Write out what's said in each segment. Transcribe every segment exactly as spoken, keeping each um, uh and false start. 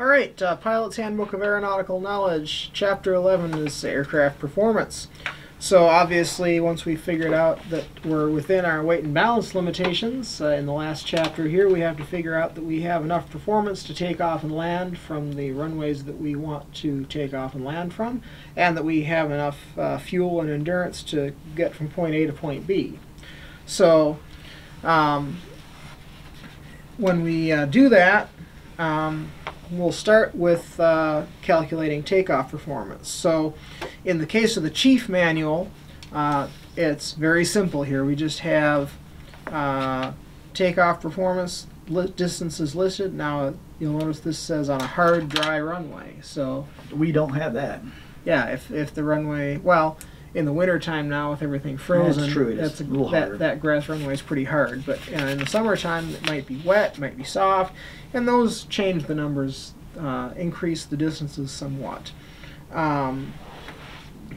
Alright, uh, Pilot's Handbook of Aeronautical Knowledge, Chapter eleven is Aircraft Performance. So obviously, once we figured out that we're within our weight and balance limitations, uh, in the last chapter here we have to figure out that we have enough performance to take off and land from the runways that we want to take off and land from, and that we have enough uh, fuel and endurance to get from point A to point B. So um, when we uh, do that, um, we'll start with uh, calculating takeoff performance. So in the case of the Chief manual, uh, it's very simple here. We just have uh, takeoff performance, li distances listed. Now you'll notice this says on a hard, dry runway. So we don't have that. Yeah, if, if the runway, well, in the wintertime now with everything frozen, that's true, that's a, a little that, that grass runway is pretty hard. But uh, in the summertime, it might be wet, might be soft, and those change the numbers, uh, increase the distances somewhat. Um,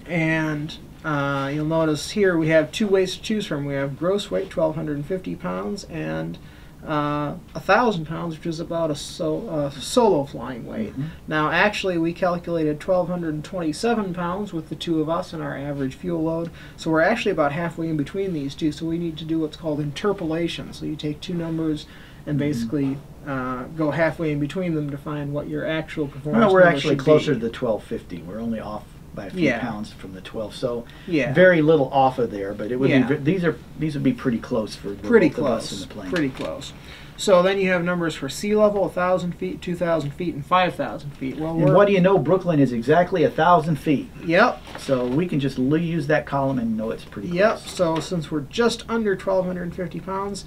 and uh, you'll notice here we have two weights to choose from. We have gross weight, twelve hundred fifty pounds, and uh, one thousand pounds, which is about a so, uh, solo flying weight. Mm-hmm. Now actually we calculated twelve hundred twenty-seven pounds with the two of us and our average fuel load, so we're actually about halfway in between these two, so we need to do what's called interpolation. So you take two numbers and basically uh, go halfway in between them to find what your actual performance should be. No, we're actually closer to the twelve fifty. We're only off by a few yeah. pounds from the twelve, so yeah. very little off of there. But it would yeah. be these are these would be pretty close for pretty both close of us in the plane. Pretty close. So then you have numbers for sea level, a thousand feet, two thousand feet, and five thousand feet. Well, and what do you know? Brooklyn is exactly a thousand feet. Yep. So we can just use that column and know it's pretty close. Yep. So since we're just under twelve hundred and fifty pounds.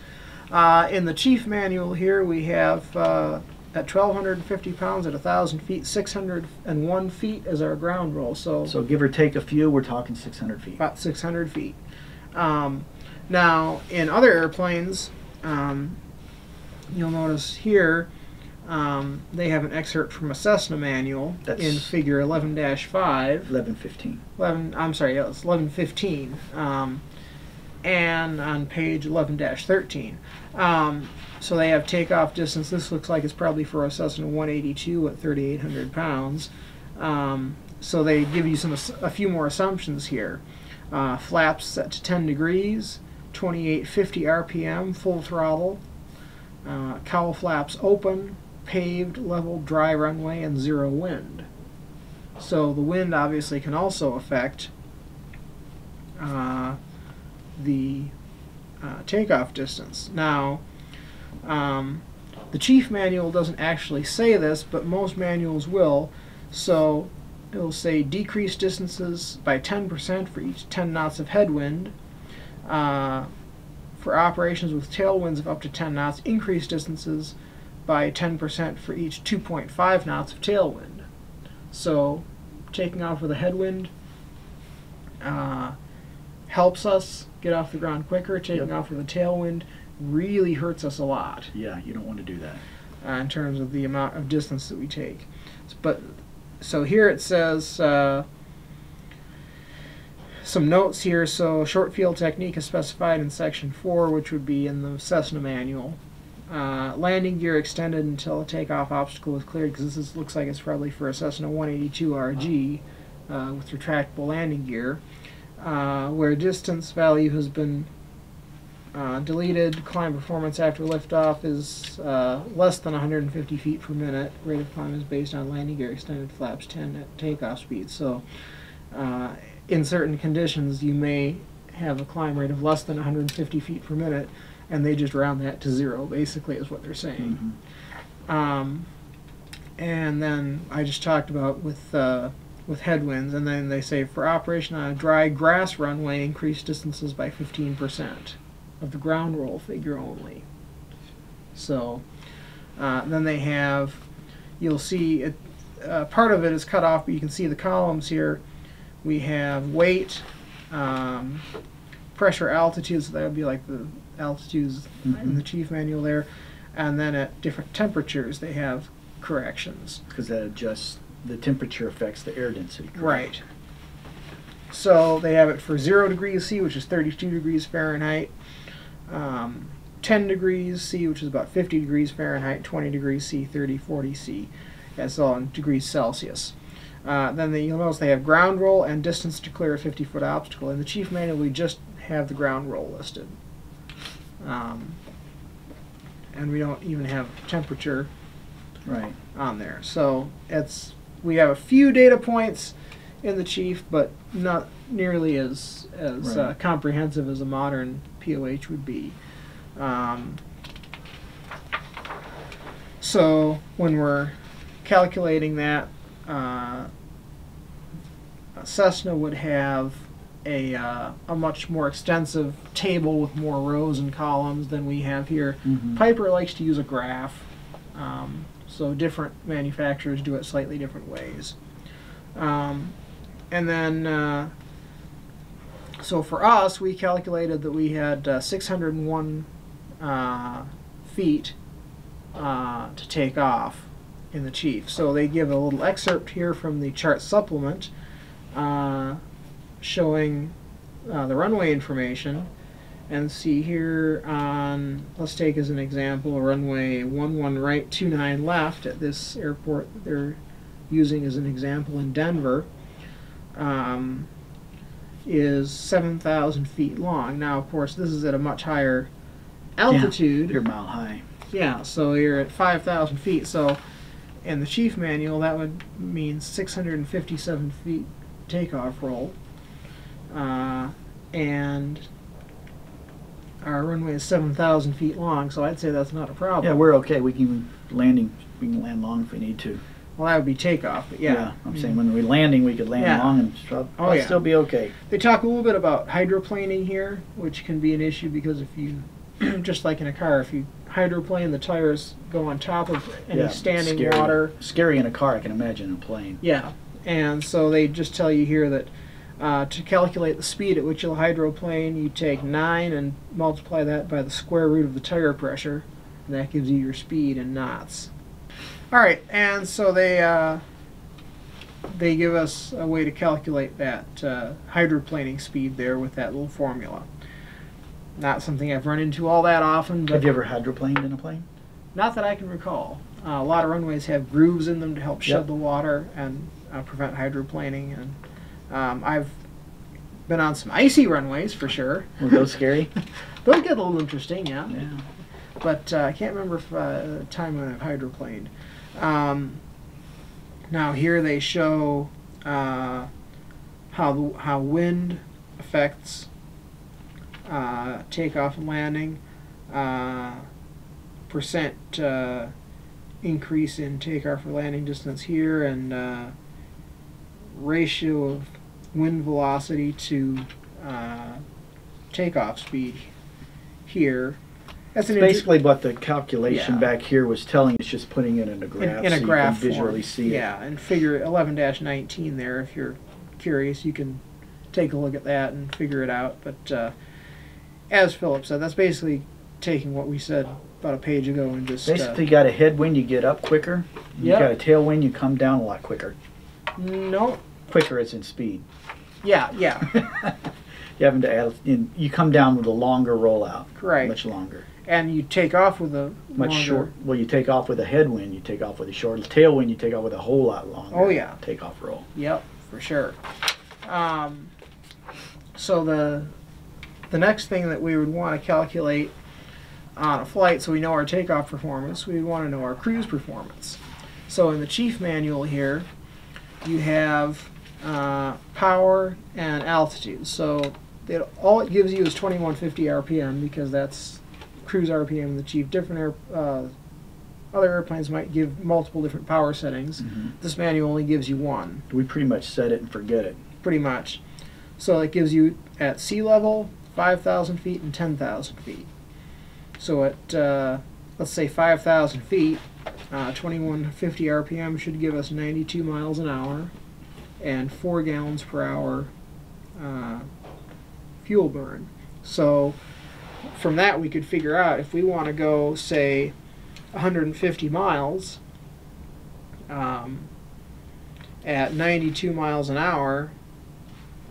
Uh, in the Chief manual here we have uh, at twelve hundred fifty pounds at one thousand feet, six hundred one feet as our ground roll. So, so give or take a few, we're talking six hundred feet. About six hundred feet. Um, now in other airplanes, um, you'll notice here um, they have an excerpt from a Cessna manual. That's in figure eleven dash five. eleven fifteen. eleven, I'm sorry, yeah, it's eleven fifteen. Um, and on page eleven dash thirteen. Um, so they have takeoff distance. This looks like it's probably for a Cessna one eighty-two at thirty-eight hundred pounds. Um, so they give you some a few more assumptions here. Uh, flaps set to ten degrees, twenty-eight fifty R P M, full throttle, uh, cowl flaps open, paved, level, dry runway, and zero wind. So the wind obviously can also affect uh, the uh, takeoff distance. Now, um, the Chief manual doesn't actually say this, but most manuals will. So it'll say decrease distances by ten percent for each ten knots of headwind. Uh, for operations with tailwinds of up to ten knots, increase distances by ten percent for each two point five knots of tailwind. So taking off with a headwind uh, helps us get off the ground quicker. Taking yep. off with a tailwind really hurts us a lot. Yeah, you don't want to do that. Uh, in terms of the amount of distance that we take. But so here it says uh, some notes here. So short field technique is specified in section four, which would be in the Cessna manual. Uh, landing gear extended until a takeoff obstacle is cleared, because this is, looks like it's probably for a Cessna one eighty-two R G uh, with retractable landing gear. Uh, where distance value has been uh, deleted, climb performance after liftoff is uh, less than one hundred fifty feet per minute. Rate of climb is based on landing gear extended flaps ten at takeoff speed. So uh, in certain conditions you may have a climb rate of less than one hundred fifty feet per minute, and they just round that to zero, basically, is what they're saying. Mm-hmm. um, and then I just talked about with uh, with headwinds, and then they say for operation on a dry grass runway, increase distances by fifteen percent of the ground roll figure only. So uh, then they have, you'll see it, uh, part of it is cut off, but you can see the columns here. We have weight, um, pressure, altitude, so that would be like the altitudes mm-hmm. in the Chief manual there, and then at different temperatures they have corrections. Because that adjusts the temperature affects the air density. Correct? Right. So they have it for zero degrees C, which is thirty-two degrees Fahrenheit, um, ten degrees C, which is about fifty degrees Fahrenheit, twenty degrees C, thirty, forty C. That's all in degrees Celsius. Uh, then the, you'll notice they have ground roll and distance to clear a fifty foot obstacle. In the Chief manual, we just have the ground roll listed. Um, and we don't even have temperature right on there. So it's we have a few data points in the Chief, but not nearly as, as right. uh, comprehensive as a modern P O H would be. Um, so when we're calculating that, uh, Cessna would have a, uh, a much more extensive table with more rows and columns than we have here. Mm-hmm. Piper likes to use a graph, um, so different manufacturers do it slightly different ways. Um, and then uh, so for us, we calculated that we had uh, six hundred one uh, feet uh, to take off in the Chief. So they give a little excerpt here from the chart supplement uh, showing uh, the runway information. And see here on, let's take as an example, runway one one right, two nine left at this airport that they're using as an example in Denver. Um, is seven thousand feet long. Now, of course, this is at a much higher altitude. Yeah, you're mile high. Yeah, so you're at five thousand feet. So in the Chief manual, that would mean six hundred fifty-seven feet takeoff roll. Uh, and our runway is seven thousand feet long, so I'd say that's not a problem. Yeah, we're okay. We can, landing, we can land long if we need to. Well, that would be takeoff, but yeah. Yeah, I'm mm-hmm. saying when we're landing, we could land yeah. long and probably oh, yeah. still be okay. They talk a little bit about hydroplaning here, which can be an issue because if you, just like in a car, if you hydroplane, the tires go on top of any yeah, standing scary, water. Scary in a car, I can imagine, in a plane. Yeah, and so they just tell you here that uh, to calculate the speed at which you'll hydroplane, you take nine and multiply that by the square root of the tire pressure, and that gives you your speed in knots. All right, and so they uh, they give us a way to calculate that uh, hydroplaning speed there with that little formula. Not something I've run into all that often. But have you ever hydroplaned in a plane? Not that I can recall. Uh, a lot of runways have grooves in them to help shed yep. the water and uh, prevent hydroplaning. And um, I've been on some icy runways for sure. Were those scary? Those get a little interesting, yeah. yeah. But uh, I can't remember if, uh, the time when I've hydroplaned. Um, now here they show uh, how the, how wind affects uh, takeoff and landing, uh, percent uh, increase in takeoff or landing distance here, and uh, ratio of wind velocity to uh, takeoff speed here. That's basically what the calculation yeah. back here was telling. It's just putting it in a graph, in, in a so graph you can visually form. see yeah, it. Yeah, and figure eleven dash nineteen there. If you're curious, you can take a look at that and figure it out. But uh, as Philip said, that's basically taking what we said about a page ago and just basically uh, you got a headwind, you get up quicker. You yep. got a tailwind, you come down a lot quicker. No. Quicker as in speed. Yeah, yeah. You having to add, in, you come down with a longer rollout. Correct. Much longer. And you take off with a much longer, short. Well, you take off with a headwind. You take off with a short tailwind. You take off with a whole lot longer. Oh yeah, take off roll. Yep, for sure. Um, so the the next thing that we would want to calculate on a flight, so we know our takeoff performance, we would want to know our cruise performance. So in the Chief manual here, you have uh, power and altitude. So it, all it gives you is twenty-one fifty R P M because that's cruise R P M and the Chief. Different air, uh, other airplanes might give multiple different power settings. Mm-hmm. This manual only gives you one. We pretty much set it and forget it. Pretty much. So it gives you at sea level, five thousand feet and ten thousand feet. So at, uh, let's say five thousand feet, uh, twenty-one fifty R P M should give us ninety-two miles an hour and four gallons per hour uh, fuel burn. So from that we could figure out if we want to go, say, one hundred fifty miles um, at ninety-two miles an hour,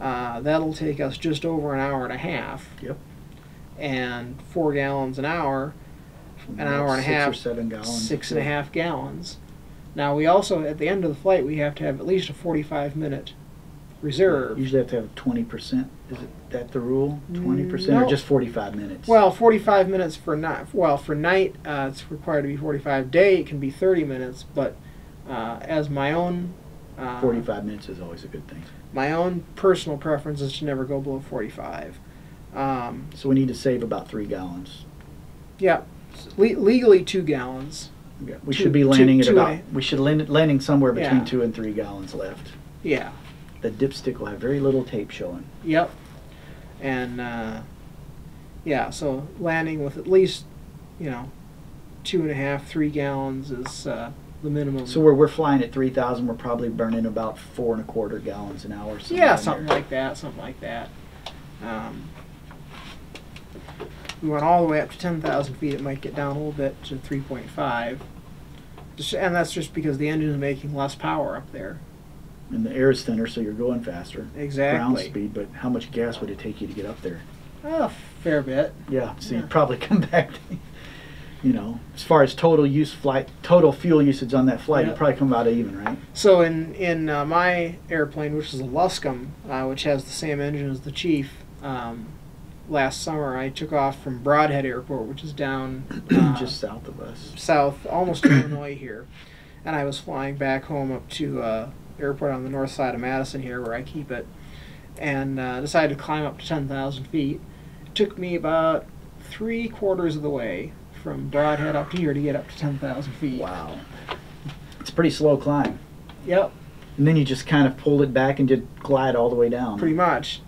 uh, that'll take us just over an hour and a half. Yep. And four gallons an hour, an hour and a half, six and a half gallons. Now we also, at the end of the flight, we have to have at least a forty-five minute reserve. You usually have to have twenty percent. Is it, that the rule? twenty percent no. Or just forty-five minutes? Well, forty-five minutes for night. Well, for night, uh, it's required to be forty-five. Day, it can be thirty minutes, but uh, as my own... Uh, forty-five minutes is always a good thing. My own personal preference is to never go below forty-five. Um, so we need to save about three gallons. Yeah, Le legally two gallons. Yeah. We two, should be landing two, at two about. We should land landing somewhere between yeah. two and three gallons left. Yeah. The dipstick will have very little tape showing. Yep. And uh, yeah, so landing with at least, you know, two and a half, three gallons is uh, the minimum. So we're we're flying at three thousand. We're probably burning about four and a quarter gallons an hour. Yeah, something there. like that. Something like that. Um, We went all the way up to ten thousand feet. It might get down a little bit to three point five. And that's just because the engine is making less power up there. And the air is thinner, so you're going faster. Exactly. Ground speed, but how much gas would it take you to get up there? Oh, a fair bit. Yeah, so yeah. you'd probably come back to, you know, as far as total use flight, total fuel usage on that flight, yep. you'd probably come out even, right? So in, in uh, my airplane, which is a Luscombe, uh, which has the same engine as the Chief, um, last summer I took off from Broadhead Airport, which is down uh, just south of us, south almost to Illinois here, and I was flying back home up to uh, airport on the north side of Madison here where I keep it, and uh, decided to climb up to ten thousand feet. It took me about three quarters of the way from Broadhead up to here to get up to ten thousand feet. Wow, it's a pretty slow climb. Yep. And then you just kind of pulled it back and did glide all the way down. Pretty much.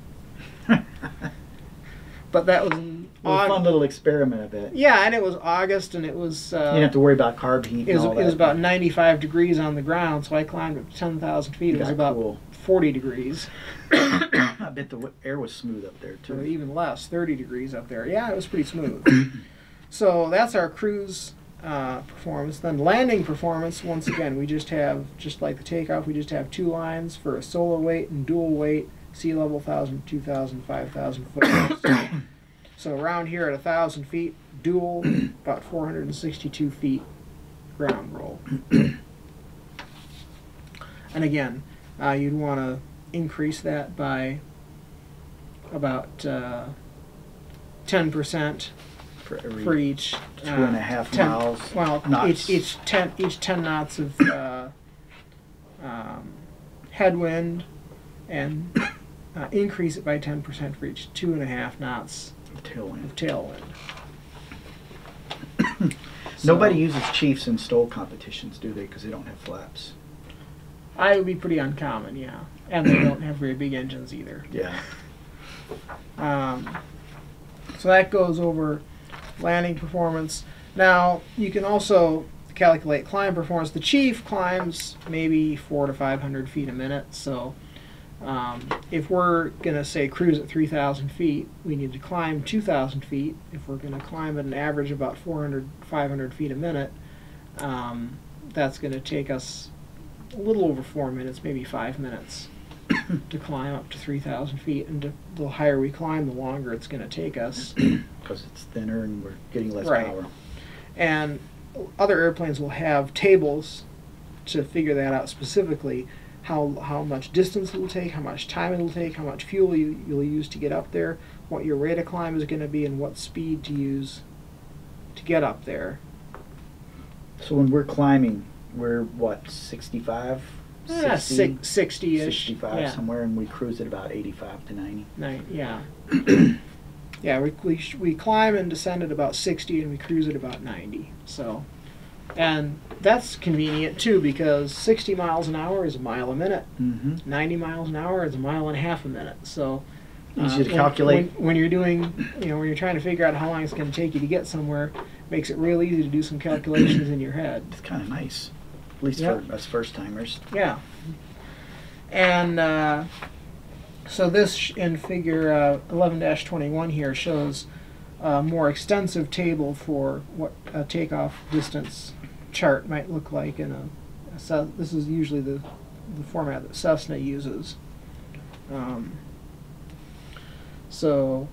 But that was an a fun little experiment, I bet. Yeah, and it was August, and it was... Uh, you didn't have to worry about carb heat. It was, and all it was about ninety-five degrees on the ground, so I climbed up to ten thousand feet. It was about cool. forty degrees. I bet the air was smooth up there, too. Or even less, thirty degrees up there. Yeah, it was pretty smooth. So that's our cruise uh, performance. Then landing performance, once again, we just have, just like the takeoff, we just have two lines for a solo weight and dual weight. Sea level one thousand, two thousand, five thousand foot. So, so around here at one thousand feet, dual, about four hundred sixty-two feet ground roll. And again, uh, you'd want to increase that by about uh, ten percent for, for each uh, two and a half ten, miles. Well, knots. Each, each, ten, each ten knots of uh, um, headwind, and Uh, increase it by ten percent for each two and a half knots of tailwind. Of tailwind. So, nobody uses Chiefs in S T O L competitions, do they? Because they don't have flaps. I would be pretty uncommon, yeah. And they don't have very big engines either. Yeah. Um, so that goes over landing performance. Now, you can also calculate climb performance. The Chief climbs maybe four to five hundred feet a minute, so... Um, if we're going to, say, cruise at three thousand feet, we need to climb two thousand feet. If we're going to climb at an average of about four hundred, five hundred feet a minute, um, that's going to take us a little over four minutes, maybe five minutes, to climb up to three thousand feet. And to, the higher we climb, the longer it's going to take us. Because it's thinner and we're getting less right. power. And other airplanes will have tables to figure that out specifically. How, how much distance it will take, how much time it will take, how much fuel you, you'll use to get up there, what your rate of climb is going to be, and what speed to use to get up there. So when we're climbing, we're what, sixty-five? Yeah, sixty-ish. sixty-five, yeah. Somewhere, and we cruise at about eighty-five to ninety. Nine, yeah. Yeah, we, we, we climb and descend at about sixty, and we cruise at about ninety. So... And that's convenient, too, because sixty miles an hour is a mile a minute. Mm-hmm. ninety miles an hour is a mile and a half a minute. So uh, easy to when, calculate. When, when you're doing, you know, when you're trying to figure out how long it's going to take you to get somewhere, makes it real easy to do some calculations in your head. It's kind of nice, at least yep. for us first-timers. Yeah. And uh, so this in figure eleven dash twenty-one uh, here shows a more extensive table for what a takeoff distance chart might look like in a, a this is usually the, the format that Cessna uses. Um, so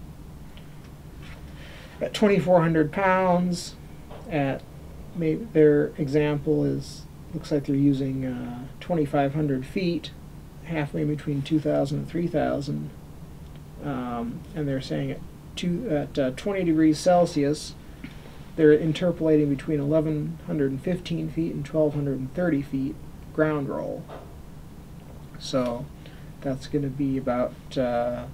at twenty-four hundred pounds, at maybe their example is Looks like they're using uh, twenty-five hundred feet, halfway between two thousand and three thousand, um, and they're saying at, two, at uh, twenty degrees Celsius, they're interpolating between eleven fifteen feet and twelve thirty feet ground roll. So that's going to be about uh,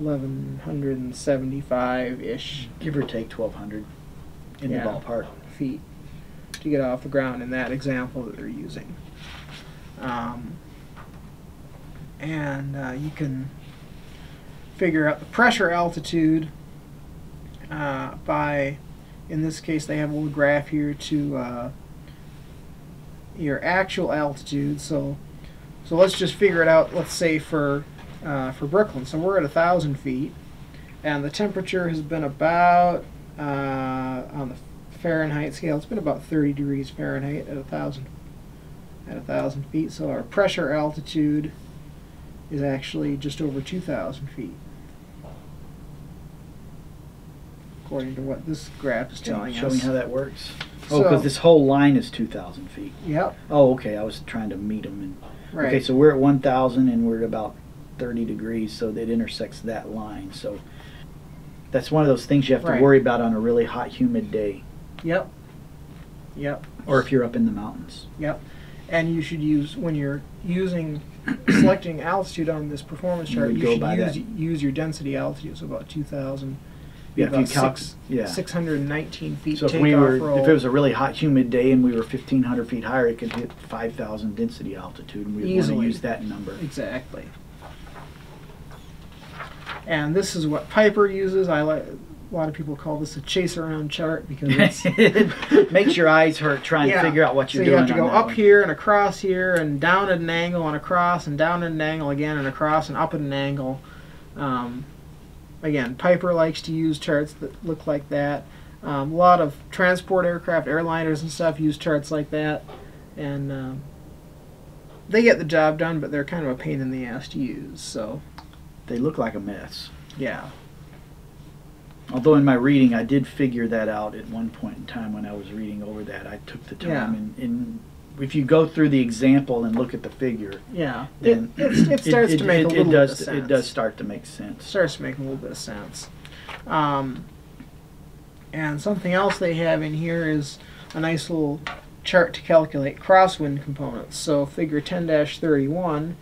eleven seventy-five-ish, give or take twelve hundred in yeah, the ballpark feet to get off the ground in that example that they're using. Um, and uh, you can figure out the pressure altitude uh, by, in this case they have a little graph here to uh, your actual altitude. So so let's just figure it out, let's say for uh, for Brooklyn. So we're at a thousand feet and the temperature has been about uh, on the Fahrenheit scale, it's been about thirty degrees Fahrenheit at a thousand at a thousand feet. So our pressure altitude is actually just over two thousand feet, according to what this graph is telling us. Show me how that works. Oh, because so, this whole line is two thousand feet. Yep. Oh, okay. I was trying to meet them. And, right. Okay, so we're at one thousand and we're at about thirty degrees, so it intersects that line. So that's one of those things you have to right. worry about on a really hot, humid day. Yep. Yep. Or if you're up in the mountains. Yep. And you should use, when you're using, selecting altitude on this performance chart, you, you should use, use your density altitude, so about two thousand, yeah, about six, yeah. six hundred nineteen feet so takeoff we roll. If it was a really hot, humid day and we were fifteen hundred feet higher, it could hit five thousand density altitude, and we would want to use that number. Exactly. And this is what Piper uses. I like. A lot of people call this a chase-around chart because it's it makes your eyes hurt trying yeah. to figure out what you're doing. So you doing have to go up one. here and across here and down at an angle and across and down at an angle again and across and up at an angle. Um, again, Piper likes to use charts that look like that. Um, a lot of transport aircraft, airliners and stuff use charts like that. And um, they get the job done, but they're kind of a pain in the ass to use. So they look like a mess. Yeah. Although in my reading, I did figure that out at one point in time when I was reading over that. I took the time, yeah. and, and if you go through the example and look at the figure, yeah, then it, it, it starts it, to make it, a little it does, bit of sense. It does start to make sense. It starts to make a little bit of sense. Um, and something else they have in here is a nice little chart to calculate crosswind components. So figure ten dash thirty-one.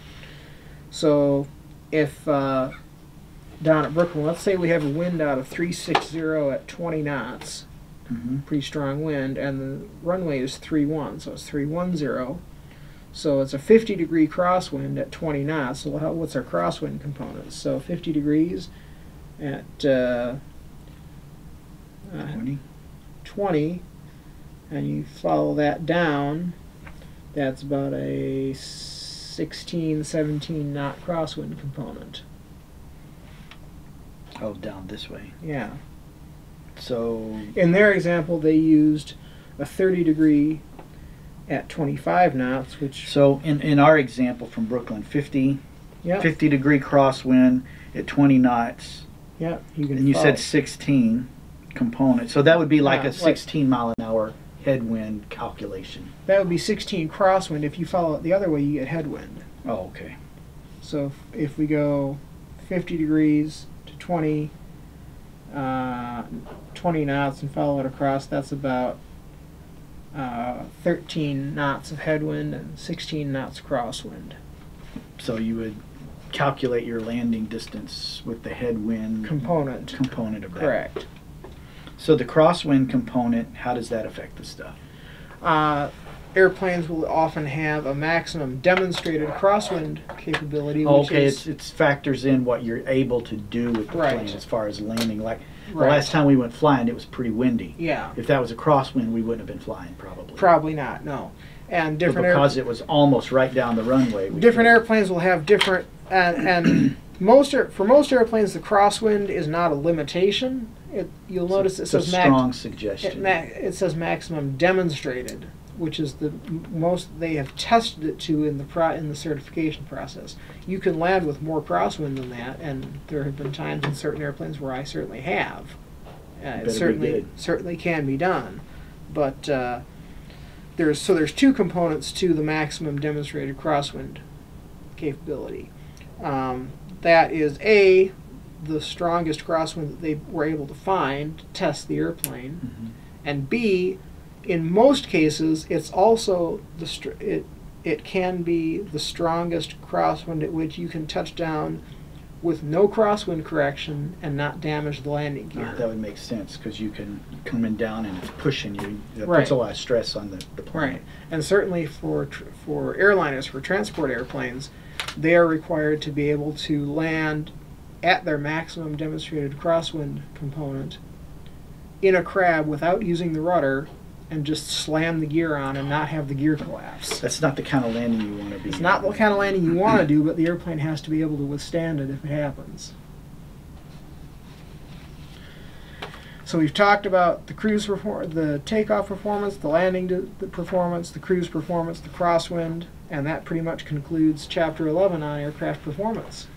So if... Uh, down at Brooklyn, let's say we have a wind out of three sixty at twenty knots, mm-hmm. pretty strong wind, and the runway is three one, so it's three ten. So it's a fifty degree crosswind at twenty knots. So how, what's our crosswind components? So fifty degrees at uh, uh, twenty, and you follow that down, that's about a sixteen, seventeen knot crosswind component. Oh, down this way. Yeah. So in their example, they used a thirty degree at twenty-five knots, which so in in our example from Brooklyn, fifty, yeah, fifty degree crosswind at twenty knots. Yeah, you can. And you follow. Said sixteen components, so that would be like yeah, a sixteen like, mile an hour headwind calculation. That would be sixteen crosswind. If you follow it the other way, you get headwind. Oh, okay. So if, if we go fifty degrees. twenty, uh, twenty knots and follow it across, that's about uh, thirteen knots of headwind and sixteen knots crosswind. So you would calculate your landing distance with the headwind component component of that. Correct. So the crosswind component, how does that affect the stuff? Uh, Airplanes will often have a maximum demonstrated crosswind capability. Which okay, is it's, it factors in what you're able to do with the right. plane as far as landing. Like right. the last time we went flying, it was pretty windy. Yeah. If that was a crosswind, we wouldn't have been flying probably. Probably not, no. And different but because it was almost right down the runway. Different airplanes will have different, and, and most air, for most airplanes, the crosswind is not a limitation. It you'll notice it says strong suggestion. It, it says maximum demonstrated, which is the most they have tested it to in the pro in the certification process. You can land with more crosswind than that, and there have been times in certain airplanes where I certainly have. Uh, it certainly certainly can be done, but uh, there's so there's two components to the maximum demonstrated crosswind capability. Um, that is A, the strongest crosswind that they were able to find to test the airplane, mm-hmm. and B, in most cases, it's also the str it it can be the strongest crosswind at which you can touch down with no crosswind correction and not damage the landing gear. Yeah, that would make sense, because you can coming down and it's pushing you. That right. puts a lot of stress on the, the plane. Right. And certainly for tr for airliners, for transport airplanes, they are required to be able to land at their maximum demonstrated crosswind component in a crab without using the rudder, and just slam the gear on and not have the gear collapse. That's not the kind of landing you want to be. It's not the kind of landing you want to do, but the airplane has to be able to withstand it if it happens. So we've talked about the cruise perform the takeoff performance, the landing the performance, the cruise performance, the crosswind, and that pretty much concludes Chapter eleven on aircraft performance.